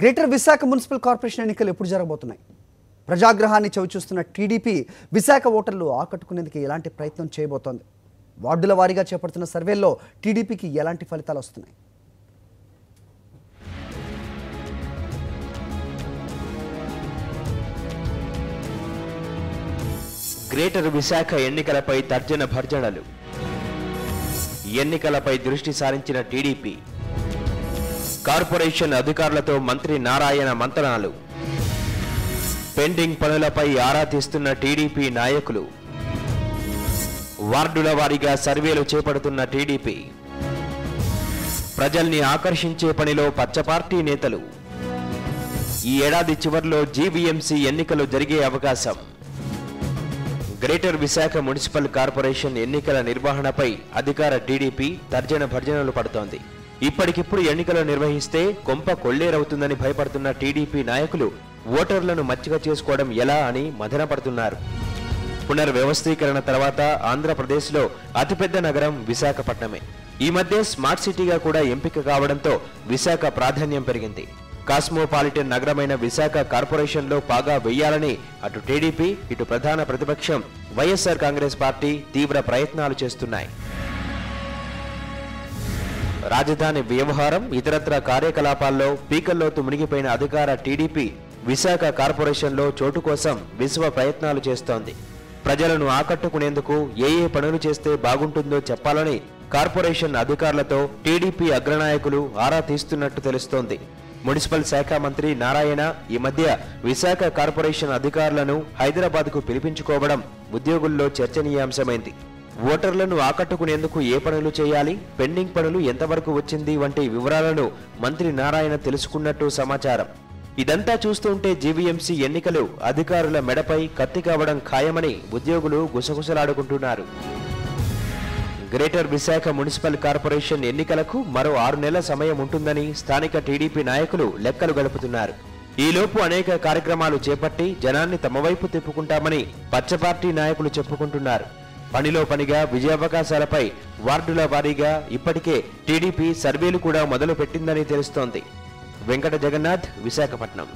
Greater Visakha municipal corporation ఎన్నికలు ఎప్పుడు జరగబోతున్నాయి? ప్రజాగ్రహాన్ని చవిచూస్తున్న టీడీపీ విశాఖ ఓటర్లు ఆకట్టుకునేందుకు ఎలాంటి ప్రయత్నం చేయబోతోంది? వార్డుల వారీగా చేపడుతున్న సర్వేల్లో టీడీపీకి ఎలాంటి ఫలితాలు వస్తున్నాయి? గ్రేటర్ విశాఖ ఎన్నికలపై తర్జన భర్జనలు. ఎన్నికలపై దృష్టి సారించిన టీడీపీ కార్పొరేషన్ అధికారులతో మంత్రి నారాయణ మంతనాలు. పెండింగ్ పనులపై ఆరా తీస్తున్న టీడీపీ నాయకులు. వార్డుల వారీగా సర్వేలు చేపడుతున్న టీడీపీ. ప్రజల్ని ఆకర్షించే పనిలో పచ్చపార్టీ నేతలు. ఈ ఏడాది చివర్లో జీవీఎంసీ ఎన్నికలు జరిగే అవకాశం. గ్రేటర్ విశాఖ మున్సిపల్ కార్పొరేషన్ ఎన్నికల నిర్వహణపై అధికార టీడీపీ తర్జన భర్జనలు పడుతోంది. ఇప్పటికిప్పుడు ఎన్నికలు నిర్వహిస్తే కొంప కొల్లేరవుతుందని భయపడుతున్న టీడీపీ నాయకులు ఓటర్లను మచ్చిక చేసుకోవడం ఎలా అని మదనపడుతున్నారు. పునర్వ్యవస్థీకరణ తర్వాత ఆంధ్రప్రదేశ్లో అతిపెద్ద నగరం విశాఖపట్నమే. ఈ మధ్య స్మార్ట్ సిటీగా కూడా ఎంపిక కావడంతో విశాఖ ప్రాధాన్యం పెరిగింది. కాస్మోపాలిటన్ నగరమైన విశాఖ కార్పొరేషన్లో పాగా వెయ్యాలని అటు టీడీపీ, ఇటు ప్రధాన ప్రతిపక్షం వైఎస్ఆర్ కాంగ్రెస్ పార్టీ తీవ్ర ప్రయత్నాలు చేస్తున్నాయి. రాజధాని వ్యవహారం, ఇతరత్ర కార్యకలాపాల్లో పీకల్లోతు మునిగిపోయిన అధికార టీడీపీ విశాఖ కార్పొరేషన్లో చోటు కోసం విశ్వ ప్రయత్నాలు చేస్తోంది. ప్రజలను ఆకట్టుకునేందుకు ఏ ఏ పనులు చేస్తే బాగుంటుందో చెప్పాలని కార్పొరేషన్ అధికారులతో టీడీపీ అగ్రనాయకులు ఆరా తీస్తున్నట్టు తెలుస్తోంది. మున్సిపల్ శాఖ మంత్రి నారాయణ ఈ మధ్య విశాఖ కార్పొరేషన్ అధికారులను హైదరాబాద్కు పిలిపించుకోవడం ఉద్యోగుల్లో చర్చనీయాంశమైంది. ఓటర్లను ఆకట్టుకునేందుకు ఏ పనులు చేయాలి, పెండింగ్ పనులు ఎంతవరకు వచ్చింది వంటి వివరాలను మంత్రి నారాయణ తెలుసుకున్నట్టు సమాచారం. ఇదంతా చూస్తుంటే జీవీఎంసీ ఎన్నికలు అధికారుల మెడపై కత్తి కావడం ఖాయమని ఉద్యోగులు గుసగుసలాడుకుంటున్నారు. గ్రేటర్ విశాఖ మున్సిపల్ కార్పొరేషన్ ఎన్నికలకు మరో 6 నెలల సమయం ఉంటుందని స్థానిక టీడీపీ నాయకులు లెక్కలు గడుపుతున్నారు. ఈలోపు అనేక కార్యక్రమాలు చేపట్టి జనాన్ని తమవైపు తిప్పుకుంటామని పచ్చపార్టీ నాయకులు చెప్పుకుంటున్నారు. పనిలో పనిగా విజయావకాశాలపై వార్డుల వారీగా ఇప్పటికే టీడీపీ సర్వేలు కూడా మొదలు పెట్టిందని తెలుస్తోంది. వెంకట జగన్నాథ్, విశాఖపట్నం.